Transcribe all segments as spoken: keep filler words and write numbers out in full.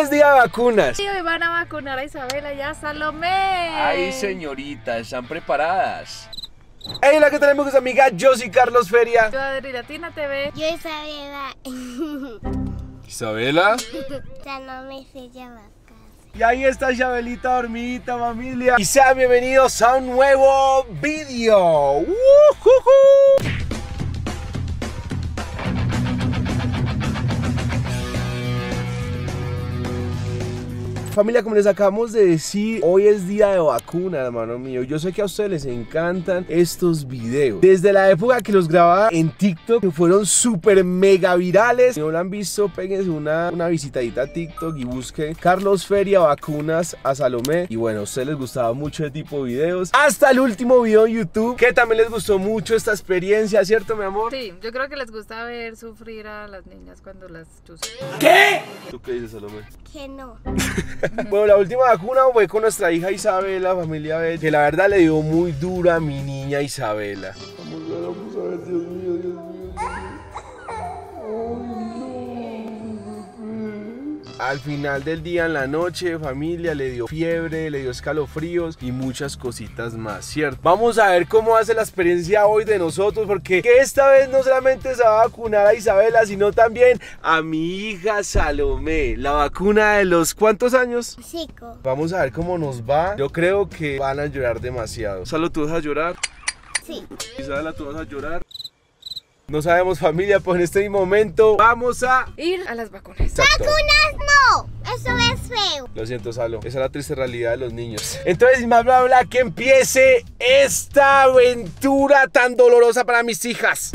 es día de vacunas. Y hoy van a vacunar a Isabela y a Salomé. Ay, señorita, ¿están preparadas? Hey, la que tenemos mis amigas, yo soy Carlos Feria. Yo AdrilatinaTV. Yo Isabela. ¿Isabela? Salomé se llama. Y ahí está Chabelita dormidita, familia. Y sean bienvenidos a un nuevo video. ¡Woohoo! Familia, como les acabamos de decir, hoy es día de vacuna, hermano mío. Yo sé que a ustedes les encantan estos videos. Desde la época que los grababa en TikTok, que fueron súper mega virales. Si no lo han visto, péguense una, una visitadita a TikTok y busquen Carlos Feria vacunas a Salomé. Y bueno, a ustedes les gustaba mucho este tipo de videos. Hasta el último video en YouTube, que también les gustó mucho esta experiencia, ¿cierto, mi amor? Sí, yo creo que les gusta ver sufrir a las niñas cuando las chuzan. ¿Qué? ¿Tú qué dices, Salomé? Que no. Bueno, la última vacuna fue con nuestra hija Isabela, familia B, que la verdad le dio muy dura a mi niña Isabela. Vamos a ver, vamos a ver, Dios mío, Dios mío. Al final del día, en la noche, familia, le dio fiebre, le dio escalofríos y muchas cositas más, ¿cierto? Vamos a ver cómo hace la experiencia hoy de nosotros, porque que esta vez no solamente se va a vacunar a Isabela, sino también a mi hija Salomé. La vacuna de los ¿cuántos años? Cinco. Vamos a ver cómo nos va. Yo creo que van a llorar demasiado. Salo, ¿tú vas a llorar? Sí. Isabela, ¿tú vas a llorar? No sabemos, familia, pues en este momento vamos a ir a las vacunas. Exacto. ¡Vacunas no! Eso es feo. Lo siento, Salo, esa es la triste realidad de los niños. Entonces, sin más bla bla, que empiece esta aventura tan dolorosa para mis hijas.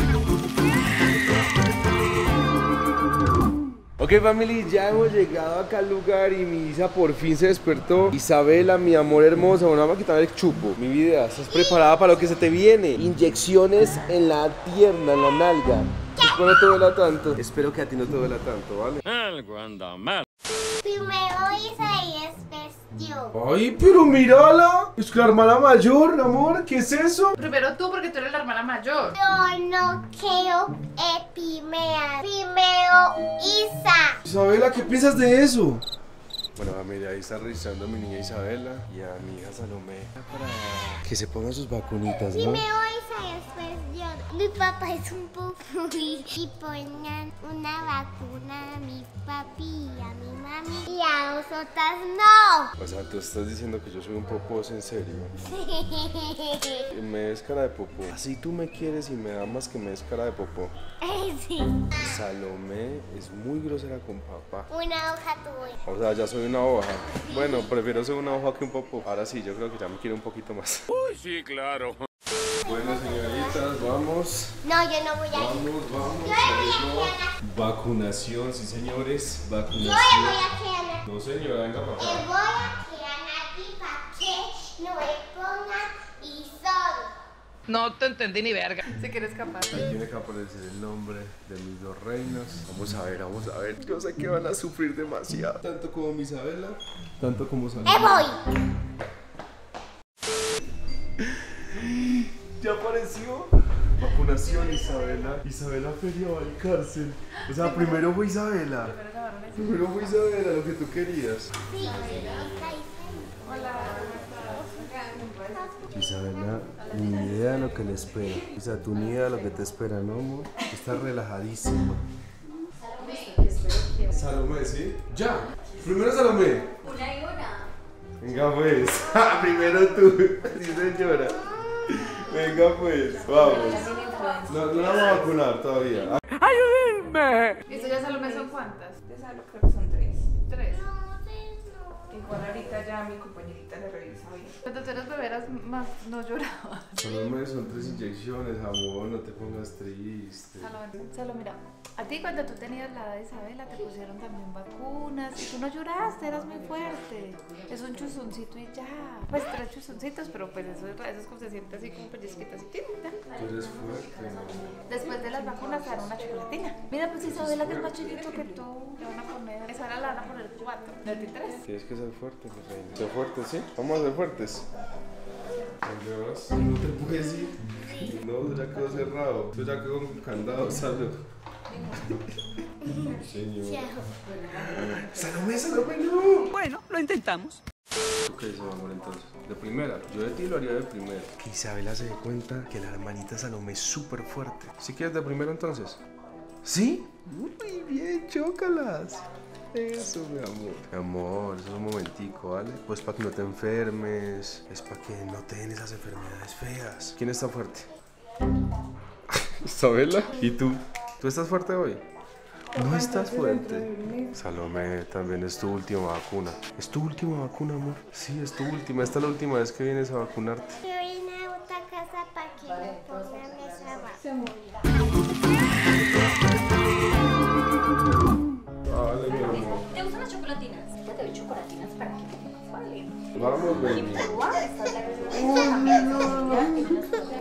Ok, family, ya hemos llegado acá al lugar y mi Isa por fin se despertó. Isabela, mi amor hermosa, bueno, vamos a quitar el chupo. Mi vida, ¿estás preparada para lo que se te viene? Inyecciones en la pierna, en la nalga. Espero no te duela tanto. Espero que a ti no te duela tanto, ¿vale? Algo anda mal. Primero Isa y después yo. Ay, pero mírala. Es que la hermana mayor, amor, ¿qué es eso? Primero tú, porque tú eres la hermana mayor. Yo no quiero epimear. Primero Isa. Isabela, ¿qué piensas de eso? Bueno, familia, ahí está revisando a mi niña Isabela y a mi hija Salomé para que se pongan sus vacunitas, ¿no? Primero Isa y después yo. Mi papá es un popurrí. Y pongan una vacuna a mi papi y a mi mami. Y a vosotras no. O sea, tú estás diciendo que yo soy un popos, ¿en serio? Sí. Me des cara de popó. Así tú me quieres y me amas, que me des cara de popó. Sí. Salomé es muy grosera con papá. Una hoja tuya. O sea, ya soy una hoja. Bueno, prefiero ser una hoja que un popó. Ahora sí, yo creo que ya me quiere un poquito más. Uy, sí, claro. Bueno, señoritas, vamos. No, yo no voy a ir. Vamos, vamos. Yo me voy a quedar. Vacunación, sí, señores. Vacunación. Yo me voy a quedar. No, señora, venga para acá. Me voy a quedar aquí para que no me pongan y solo. No te entendí ni verga. Si quieres escapar. Tiene que aparecer el nombre de mis dos reinos. Vamos a ver, vamos a ver. Yo sé que van a sufrir demasiado. Tanto como mi Isabela, tanto como Salomé. ¡Eh, voy! Ya apareció. Vacunación, Isabela. Isabela Feria va al cárcel. O sea, primero fue Isabela. Primero fue Isabela, lo que tú querías. Sí. Hola. Isabela, ni idea de lo que le espera. O sea, tú ni idea de lo que te espera, ¿no, amor? Estás relajadísima. Salomé, ¿sí? ¡Ya! Primero Salomé. Una y una. Venga pues. Primero tú. Sí, señora. Venga pues, vamos. No, no la vamos a vacunar todavía. ¡Ayúdenme! ¿Esto ya Salomé son cuántas? De Salomé creo que son tres. ¿Tres? Igual ahorita ya mi compañerita le revisó bien. Cuando tú eras beberas más no llorabas. Salomé, son tres inyecciones, amor, no te pongas triste. Salomé, mira, a ti cuando tú tenías la edad de Isabela te pusieron también vacunas y tú no lloraste, eras muy fuerte. Es un chuzoncito y ya. Pues tres chuzoncitos, pero pues eso, eso es como se siente así como pellizquitas. Tú eres fuerte. Después de las vacunas te dan una chocolatina. Mira, pues Isabela que es más chiquito que tú. Le van a poner, esa ahora la van a poner cuatro, no te tres. Tienes que ser fuerte, mi reina. Ser fuerte, ¿sí? Vamos a ser fuertes. No te puedes ir. No, ya quedó cerrado. Yo ya quedo con candado, salud. Salomé, Salomé, no. Bueno, lo intentamos. ¿Qué dice, mi amor, entonces? De primera, yo de ti lo haría de primera. Que Isabela se dé cuenta que la hermanita Salomé es súper fuerte. ¿Sí quieres de primero entonces? ¿Sí? Muy bien, chócalas. Eso, mi amor. Mi amor, eso es un momentico, ¿vale? Pues para que no te enfermes, es para que no te den esas enfermedades feas. ¿Quién está fuerte? Isabela. ¿Y tú? ¿Tú estás fuerte hoy? No estás fuerte. Salomé, también es tu última vacuna. ¿Es tu última vacuna, amor? Sí, es tu última. Esta es la última vez que vienes a vacunarte. Yo vine a otra casa para que me pongan esa vacuna. ¿Te gustan las chocolatinas? Ya te doy chocolatinas para que te pongas. Vamos, baby.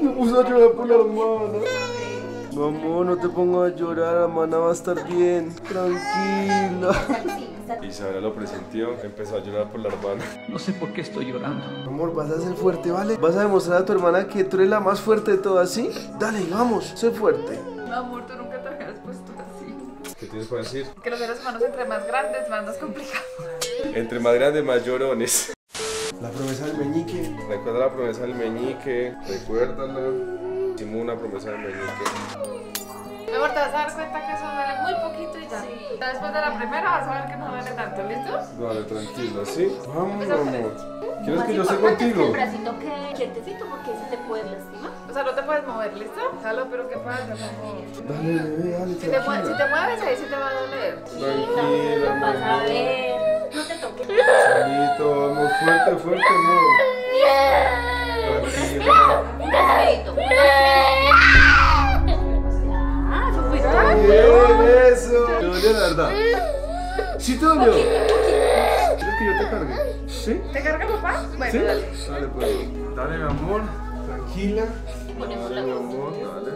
Me puse a llorar por la hermana. Mamá, no te pongas a llorar, la hermana va a estar bien, tranquila. Isabela lo presintió, empezó a llorar por la hermana. No sé por qué estoy llorando. Amor, vas a ser fuerte, ¿vale? Vas a demostrar a tu hermana que tú eres la más fuerte de todas, ¿sí? Dale, vamos, sé fuerte. No, amor, tú nunca te habías puesto así. ¿Qué tienes para decir? Que los seres humanos entre más grandes, más nos complicamos. Entre más grandes, más llorones. La promesa del meñique. Recuerda la promesa del meñique, recuérdala. Hicimos una promesa de meñique. Mejor te vas a dar cuenta que eso duele muy poquito y ya. Sí. Después de la primera vas a ver que no duele tanto, ¿listo? Vale, tranquila, ¿sí? Vamos, amor. ¿Quieres que yo esté contigo? El bracito que quietecito porque ese te puede lastimar. O sea, no te puedes mover, ¿listo? Salud, pero ¿qué pasa? Dale, bebé, dale, si te mueves, si te mueves ahí sí te va a doler. Tranquila, amor. Vas a ver. No te toques. Salito, vamos, fuerte, fuerte, amor. Bien, eso. ¿Te dolió la verdad? Sí, te dolió. ¿Quieres que yo te cargue? ¿Sí? ¿Te carga, papá? Bueno, ¿sí? Dale. Dale, pues. Dale, mi amor. Tranquila. Dale, mi amor. Dale.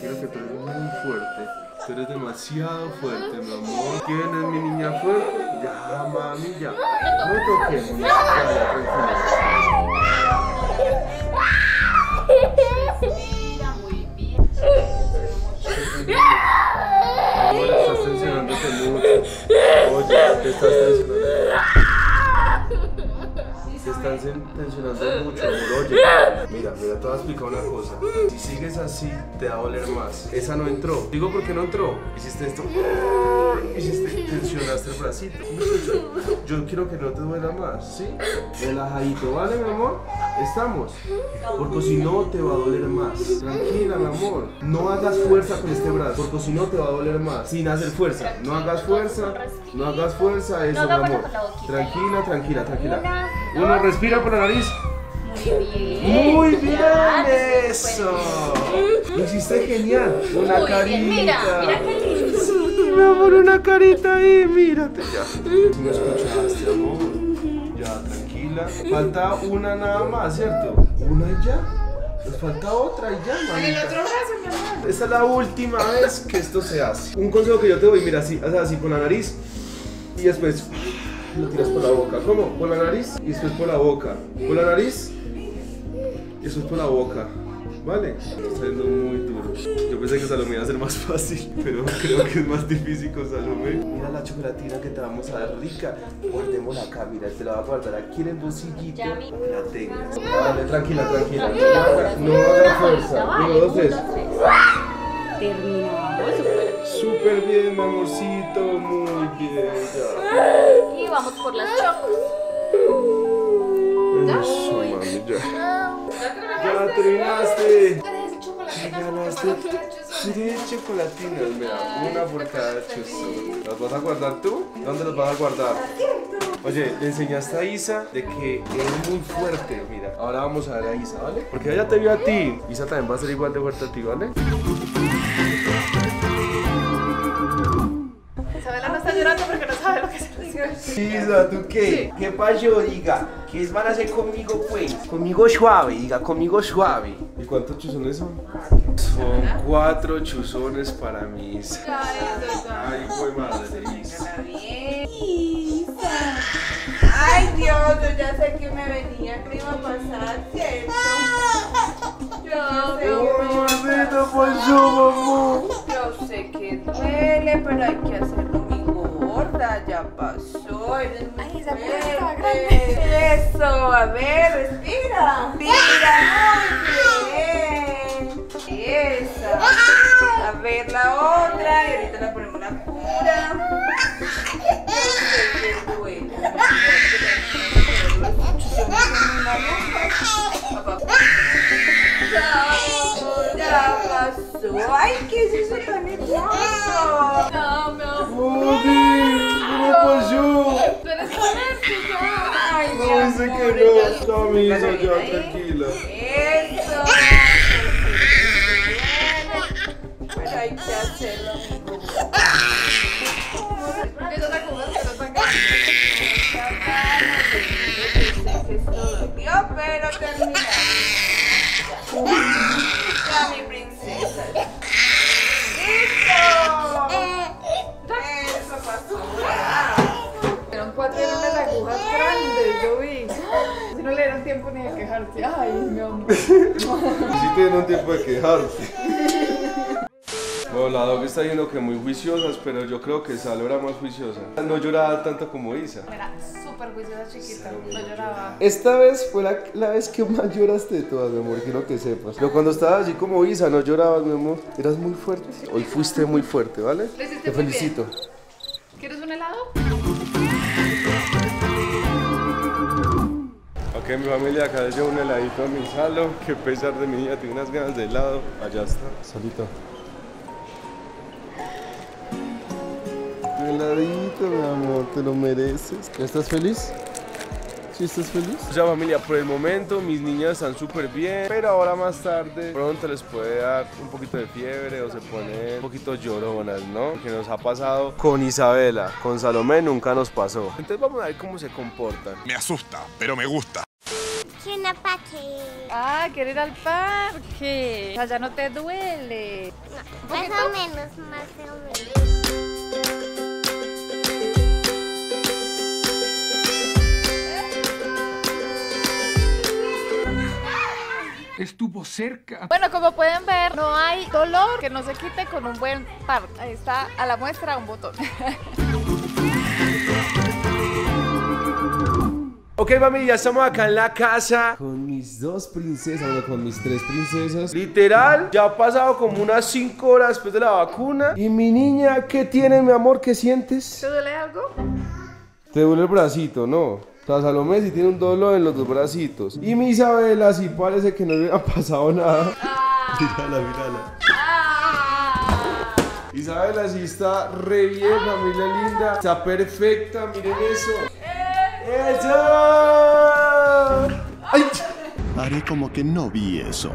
Tranquila, que tú eres muy fuerte. Tú eres demasiado fuerte, mi amor. ¿Quién es mi niña fuerte? Ya, mami, ya. No toquemos. Dale, tranquila. Mira, muy bien. Ahora estás tensionándote mucho. Oye, te estás tensionando. Te estás tensionando mucho, amor. Oye, mira, mira, te voy a explicar una cosa. Si sigues así, te va a doler más. Esa no entró. Digo, ¿por qué no entró? Hiciste esto. Hiciste, tensionaste el bracito. Yo quiero que no te duela más, ¿sí? Relajadito, ¿vale, mi amor? Estamos, porque si no te va a doler más. Tranquila, mi amor. No hagas fuerza con este brazo, porque si no te va a doler más. Sin hacer fuerza. No hagas fuerza. No hagas fuerza. Eso, mi amor. Tranquila, tranquila, tranquila. Uno respira por la nariz. Muy bien. Eso. Lo hiciste genial. Una carita. Mira, mira qué lindo. Sí, mi amor, una carita ahí. Mírate ya. Si no escuchaste, amor. Ya, tranquila. Falta una nada más, ¿cierto? Una y ya. Nos falta otra y ya, mamita. En el otro brazo, mi amor. Esta es la última vez que esto se hace. Un consejo que yo te doy, mira, así, haz así con la nariz y después lo tiras por la boca. ¿Cómo? Por la nariz y después por la boca. Por la nariz y después por la boca. ¿Vale? Está siendo muy duro. Yo pensé que Salomé iba a ser más fácil, pero creo que es más difícil con Salomé. Mira la chocolatina que te vamos a dar rica. Guardémosla acá, mira, te la va a guardar aquí en el bolsillito. Para que la tengas. Vale, tranquila, tranquila. No hagas fuerza. Uno, dos, tres. Terminamos. Súper bien, mamorcito. Muy bien. Y vamos por las chocas. Eso, mami, ya. ¡Ya terminaste! Tres chocolatinas. Tres chocolatinas, mira, una por cada chuzo. ¿Las vas a guardar tú? ¿Dónde las vas a guardar? Oye, le enseñaste a Isa de que es muy fuerte, mira. Ahora vamos a ver a Isa, ¿vale? Porque ella te vio a ti. Isa también va a ser igual de fuerte a ti, ¿vale? Isabela no está llorando porque no sabe lo que se dice. Isa, ¿tú qué? Sí. ¿Qué pasó, diga? ¿Qué van a hacer conmigo, pues? Conmigo suave, diga, conmigo suave. ¿Y cuántos chuzones son? Son cuatro chuzones para mi Isa. Ay, fue madre de Isa. Ay, Dios, yo ya sé que me venía, que iba a pasar, ¿cierto? Yo sé que me iba a pasar. Yo sé que me duele, pero hay que hacerlo, mi gorda, ya pasó, eres muy Ay, esa fuerte. Eso, a ver, respira, respira, muy bien, esa, a ver la otra, y ahorita la ponemos la cura. ¡Ay, qué es eso tan hermoso! ¡No, mi amor! ¡No! ¡Pero es con esto ya! ¡Ay, no, amor, dice que no! ¡No, mi hija, ya, tranquila! ¡Eso! Bueno, hay que hacerlo. ¡Eso está como que nos van a ganar! ¡Eso todo! ¡Dios, pero terminamos! Tiempo ni de quejarse, ay mi amor. Si sí tienen tiempo de quejarse. Bueno, la Dog está diciendo que muy juiciosas, pero yo creo que Salo era más juiciosa. No lloraba tanto como Isa. Era súper juiciosa, chiquita, no lloraba. Esta vez fue la, la vez que más lloraste de todas, mi amor, quiero que sepas. Pero cuando estabas así como Isa, no llorabas, mi amor, eras muy fuerte. Hoy fuiste muy fuerte, ¿vale? Te felicito. Bien. ¿Quieres un helado? Ok, mi familia, acá yo un heladito a mi Salo, que a pesar de mi niña tiene unas ganas de helado. Allá está, solito. Heladito, mi amor, te lo mereces. ¿Ya estás feliz? ¿Sí estás feliz? Ya, familia, por el momento mis niñas están súper bien, pero ahora más tarde pronto les puede dar un poquito de fiebre o se ponen un poquito lloronas, ¿no? Que nos ha pasado con Isabela, con Salomé nunca nos pasó. Entonces vamos a ver cómo se comportan. Me asusta, pero me gusta. Quiero parque. Ah, quiero ir al parque. Allá no te duele. No, más o menos, más o menos. Estuvo cerca. Bueno, como pueden ver, no hay dolor que no se quite con un buen par. Ahí está a la muestra un botón. Ok, mami, ya estamos acá en la casa con mis dos princesas, bueno, con mis tres princesas. Literal, ya ha pasado como unas cinco horas después de la vacuna. Y mi niña, ¿qué tienes, mi amor? ¿Qué sientes? ¿Te duele algo? Te duele el bracito, ¿no? O sea, Salomé sí tiene un dolor en los dos bracitos. Y mi Isabela sí parece que no le ha pasado nada. Ah, mírala, mírala. Ah, Isabela sí está re bien, familia ah, linda. Está perfecta, miren eso. Ah, ¡eso! Ay. Haré como que no vi eso.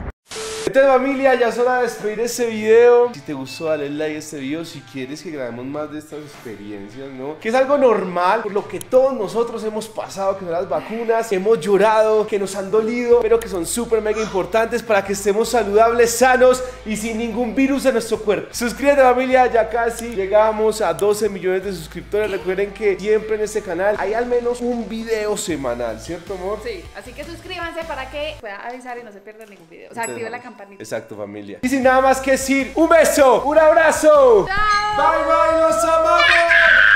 Entonces, familia, ya es hora de despedir este video. Si te gustó, dale like a este video. Si quieres que grabemos más de estas experiencias, ¿no? Que es algo normal, por lo que todos nosotros hemos pasado, que son las vacunas. Hemos llorado, que nos han dolido, pero que son súper mega importantes para que estemos saludables, sanos y sin ningún virus en nuestro cuerpo. Suscríbete, familia, ya casi llegamos a doce millones de suscriptores. Recuerden que siempre en este canal hay al menos un video semanal, ¿cierto, amor? Sí, así que suscríbanse para que pueda avisar y no se pierda ningún video. O sea, activa la campana. Exacto, familia. Y sin nada más que decir, un beso, un abrazo. ¡Chao! Bye, bye, los amamos.